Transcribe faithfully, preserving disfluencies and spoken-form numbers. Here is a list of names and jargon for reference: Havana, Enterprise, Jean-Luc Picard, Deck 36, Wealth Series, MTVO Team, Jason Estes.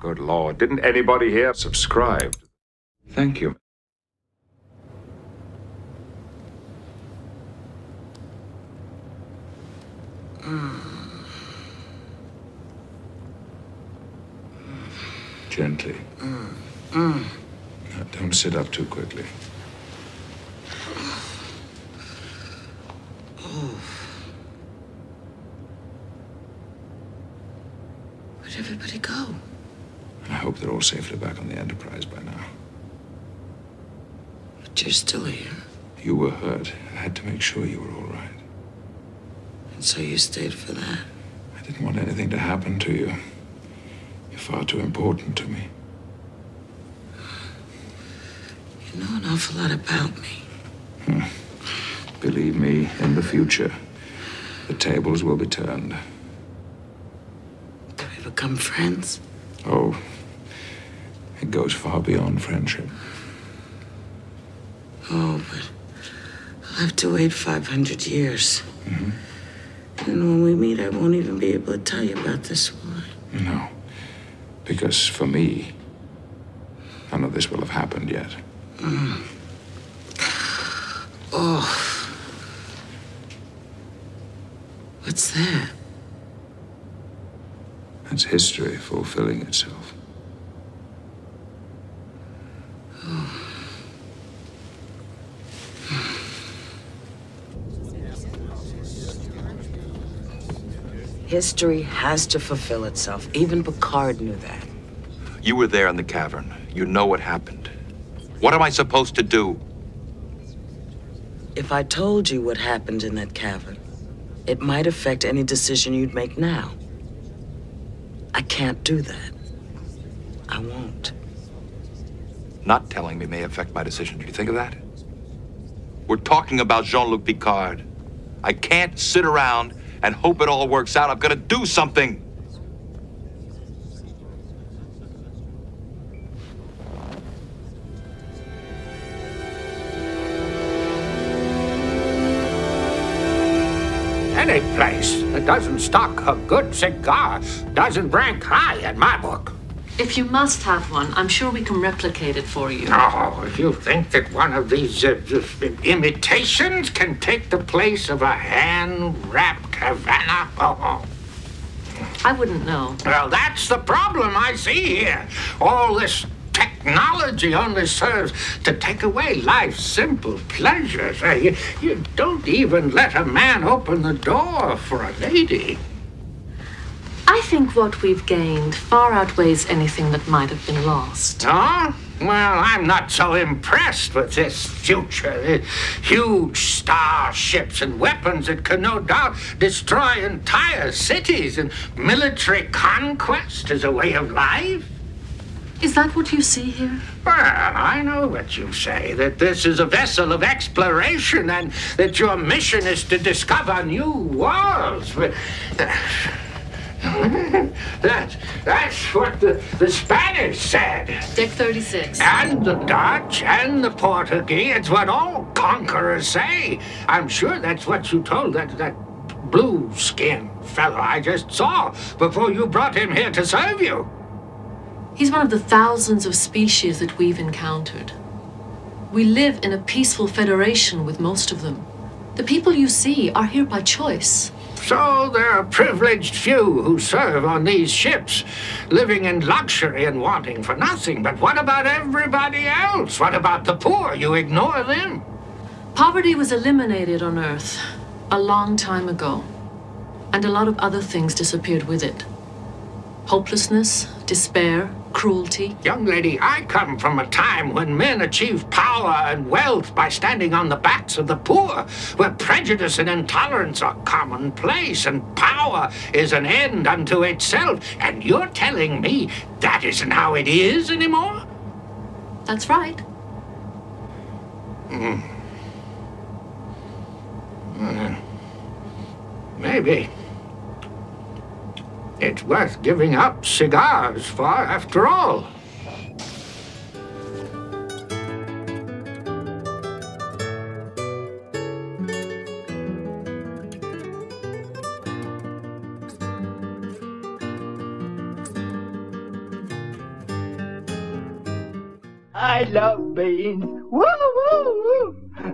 Good Lord, didn't anybody here subscribe? Thank you. Gently. Mm. Mm. Now, don't sit up too quickly. Oh. Where'd everybody go? I hope they're all safely back on the Enterprise by now. But you're still here. You were hurt. I had to make sure you were all right. And so you stayed for that? I didn't want anything to happen to you. You're far too important to me. You know an awful lot about me. Hmm. Believe me, in the future, the tables will be turned. Do we become friends? Oh, it goes far beyond friendship. Oh, but I'll have to wait five hundred years. Mm-hmm. And when we meet, I won't even be able to tell you about this wine. No. Because for me, none of this will have happened yet. Mm. Oh. What's that? That's history fulfilling itself. Oh. History has to fulfill itself. Even Picard knew that. You were there in the cavern. You know what happened. What am I supposed to do? If I told you what happened in that cavern, it might affect any decision you'd make now. I can't do that. I won't. Not telling me may affect my decision. Did you think of that? We're talking about Jean-Luc Picard. I can't sit around and hope it all works out. I've got to do something. Any place that doesn't stock a good cigar doesn't rank high in my book. If you must have one, I'm sure we can replicate it for you. Oh, if you think that one of these uh, imitations can take the place of a hand-wrapped Havana? Oh, oh. I wouldn't know. Well, that's the problem I see here. All this technology only serves to take away life's simple pleasures. You, you don't even let a man open the door for a lady. I think what we've gained far outweighs anything that might have been lost. Oh? Well, I'm not so impressed with this future. Huge starships and weapons that can no doubt destroy entire cities, and military conquest as a way of life. Is that what you see here? Well, I know what you say, that this is a vessel of exploration and that your mission is to discover new worlds. But... that, that's what the, the Spanish said. Deck thirty-six. And the Dutch and the Portuguese. It's what all conquerors say. I'm sure that's what you told that, that blue-skinned fellow I just saw before you brought him here to serve you. He's one of the thousands of species that we've encountered. We live in a peaceful federation with most of them. The people you see are here by choice. So there are privileged few who serve on these ships, living in luxury and wanting for nothing. But what about everybody else? What about the poor? You ignore them. Poverty was eliminated on Earth a long time ago, and a lot of other things disappeared with it. Hopelessness, despair, cruelty. Young lady, I come from a time when men achieved power and wealth by standing on the backs of the poor, where prejudice and intolerance are commonplace, and power is an end unto itself. And you're telling me that isn't how it is anymore? That's right. Mm. Mm. Maybe it's worth giving up cigars for, after all. I love beans. Woo, woo, woo.